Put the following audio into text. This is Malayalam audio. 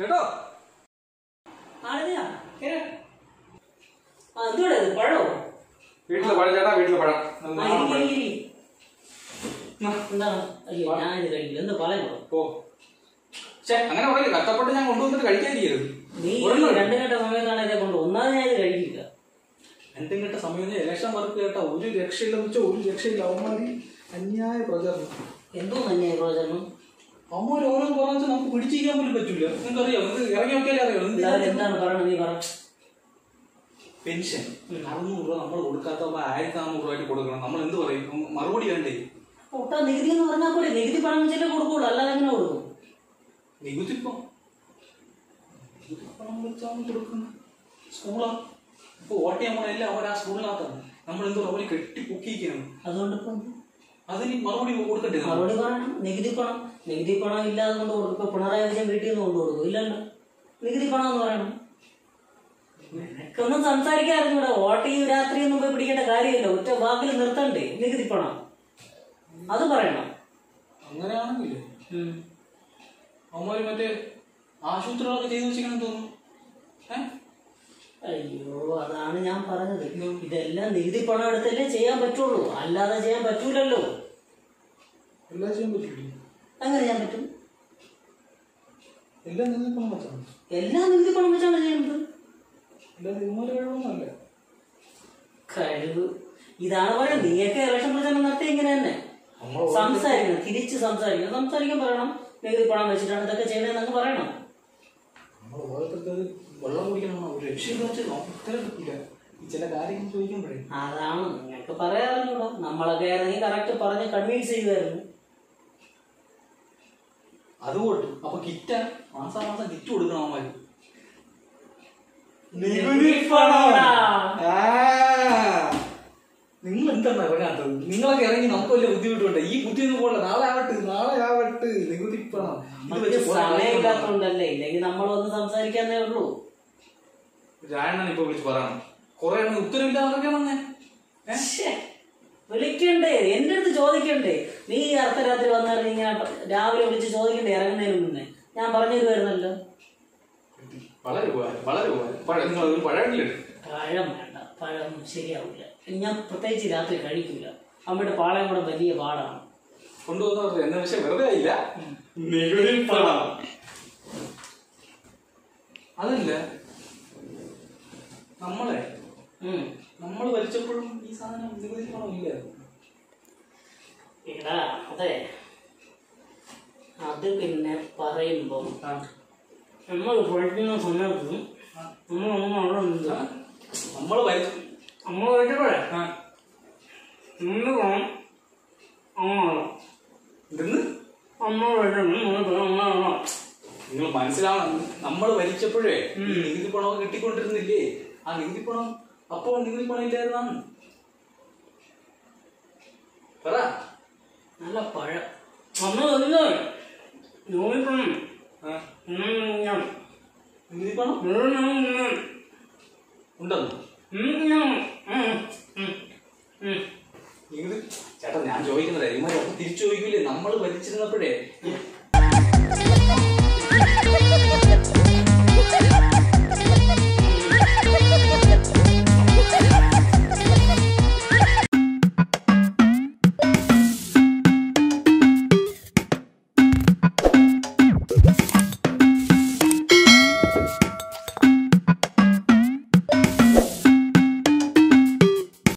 കേട്ടോ. ആരെയാ കേറ ആ ദൂരെ പഴോ വീട്ടിലെ പഴം ചേട്ടാ വീട്ടിലെ പഴം എന്താ അയ്യോ ഞാൻ ഇത് കഴിക്കില്ല എന്താ പഴം പോ ചേ അങ്ങനെ പറയില്ല കഷ്ടപ്പെട്ട് ഞാൻ കൊണ്ടുവന്നിട്ട് കഴിക്കാതിരിക്കരുത് നീ രണ്ടും കേട്ട സമയത്താണ് ഇതേ കൊണ്ട് ഒന്നാമത് ഞാൻ ഇത് കഴിക്കില്ല രണ്ടും കേട്ട സമയം ഇലക്ഷൻ വർക്ക് കേട്ട ഒരു രക്ഷയില്ലെന്ന് വെച്ചാൽ ഒരു രക്ഷയില്ല അവന്മാരി അന്യായ പ്രചരണം എന്തോ അന്യായ പ്രചരണം അവന്മാർ ഓരോന്ന് പറഞ്ഞു നമുക്ക് പിടിച്ചിരിക്കാൻ പോലും പറ്റില്ല നിങ്ങൾക്കറിയാം നിങ്ങൾക്ക് ഇറങ്ങി നോക്കിയാലേ അറിയാം എന്താണ് പറയണത് നീ പറ പെൻഷൻ 600 രൂപ നമ്മൾ കൊടുക്കാത്തപ്പോൾ 1400 രൂപയ്ക്ക് കൊടുക്കണം നമ്മൾ എന്ത് പറയും മറുപടി വേണ്ടേ ഒട്ടാ നികുതി എന്ന് പറഞ്ഞാൽ കൂടി നികുതി പണം വെച്ചല്ലേ കൊടുക്കുള്ളൂ അല്ലാതെ എങ്ങനെ കൊടുക്കും നികുതി പണം വെച്ചാണ് കൊടുക്കുന്നത് സ്കൂളാണ് ഇപ്പോൾ വോട്ട് ചെയ്യാൻ പോകണമെല്ലാം അവർ ആ സ്കൂളിനകത്താണ് നമ്മളെന്തോ അവർ കെട്ടിപ്പൊക്കിയിരിക്കുകയാണ് അതുകൊണ്ടിപ്പം അതിന് മറുപടി കൊടുക്കട്ടെ മറുപടി പറയണം നികുതി പണം ഇല്ലാതെ കൊണ്ട് കൊടുക്കും ഇപ്പോൾ പിണറായി വിജയൻ വീട്ടിൽ നിന്ന് കൊണ്ട് കൊടുക്കും ഇല്ലല്ലോ നികുതി പണം എന്ന് പറയണം എനിക്കൊന്നും സംസാരിക്കാറിഞ്ഞൂടെ വോട്ട് ചെയ്യും രാത്രിയൊന്നും പോയി പിടിക്കേണ്ട കാര്യമില്ല ഒറ്റ വാക്കിൽ നിർത്തണ്ടേ നികുതി പണം അത് പറയണം അങ്ങനെയാണെങ്കിൽ അമ്മമാര് മറ്റേ ആശുപത്രികളൊക്കെ ചെയ്തു വെച്ചിരിക്കണം തോന്നുന്നു അയ്യോ അതാണ് ഞാൻ പറഞ്ഞത് ഇതെല്ലാം നികുതി പണം എടുത്തല്ലേ ചെയ്യാൻ പറ്റുള്ളൂ അല്ലാതെ ചെയ്യാൻ പറ്റൂലല്ലോ എല്ലാം ചെയ്യാൻ പറ്റൂല അങ്ങനെ ചെയ്യാൻ പറ്റും എല്ലാം നികുതി പണം വെച്ചാണ് ചെയ്യുന്നത് കഴിവ് ഇതാണ് പറയുന്നത് നീയൊക്കെ ഇലക്ഷൻ പ്രചരണം നടത്തി ഇങ്ങനെ തന്നെ സംസാരിക്കണം തിരിച്ച് സംസാരിക്കാൻ പറയണം നികുതി പണം വെച്ചിട്ടാണ് ഇതൊക്കെ ചെയ്യണേന്നൊക്കെ പറയണം അതാണ് നിങ്ങൾക്ക് പറയാറില്ലൂടാ നമ്മളൊക്കെ ആയിരുന്നെങ്കിൽ കറക്റ്റ് പറഞ്ഞ് കൺവിൻസ് ചെയ്യുമായിരുന്നു അതുകൊണ്ട് അപ്പൊ കിറ്റ് മാസം കിറ്റ് കൊടുക്കണം നിങ്ങൾ എന്താണ് ഇറങ്ങാത്തത് നിങ്ങളൊക്കെ ഇറങ്ങി നമുക്ക് വലിയ ബുദ്ധിമുട്ടുണ്ട് ഈ ബുദ്ധി ഒന്നും പോകണ്ട നാളെ ആവട്ടെ നികുതി പണം സമയമില്ലാത്തതുകൊണ്ടല്ലേ ഇല്ലെങ്കിൽ നമ്മളൊന്ന് സംസാരിക്കാന്നേ ഉള്ളൂ രാണ ഇപ്പൊ വിളിച്ച് പറയണം കൊറേ ഉത്തരവില്ലാതെ വിളിക്കണ്ടേ എന്റെ അടുത്ത് ചോദിക്കണ്ടേ നീ അർദ്ധരാത്രി വന്നിറങ്ങി ഇങ്ങനെ രാവിലെ വിളിച്ച് ചോദിക്കണ്ടേ ഇറങ്ങുന്നതിന് മുന്നേ ഞാൻ പറഞ്ഞു തരുമായിരുന്നല്ലോ പഴം വേണ്ട പഴം ശരിയാവില്ല ഞാൻ പ്രത്യേകിച്ച് രാത്രി കഴിക്കില്ല അമ്മയുടെ പാളയം കൂടെ വലിയ പാടാണ് കൊണ്ടുപോകുന്നവർക്ക് എന്ന പക്ഷേ വെറുതെ ആയില്ല നികുതി പണം അതല്ല നമ്മൾ വലിച്ചപ്പോഴും ഈ സാധനം നികുതി പണം ഇല്ല എടാ അതെ അത് പിന്നെ പറയുമ്പോ നമ്മൾ പഠിക്കുന്ന സമയത്ത് നമ്മളൊന്നും അവിടെ ഉണ്ട് നമ്മൾ പഠിച്ചപ്പോഴേ നിങ്ങൾ മനസ്സിലാവണം നമ്മൾ ഭരിച്ചപ്പോഴേ നികുതി പണം കിട്ടിക്കൊണ്ടിരുന്നില്ലേ ആ നികുതി പണം അപ്പോൾ നികുതി പണം ഇല്ലായിരുന്നാണ് പറ നല്ല പഴം നമ്മൾ ചേട്ടാ ഞാൻ ചോദിക്കുന്നത് തിരിച്ചു ചോദിക്കൂലേ നമ്മൾ ഭരിച്ചിരുന്നപ്പോഴേ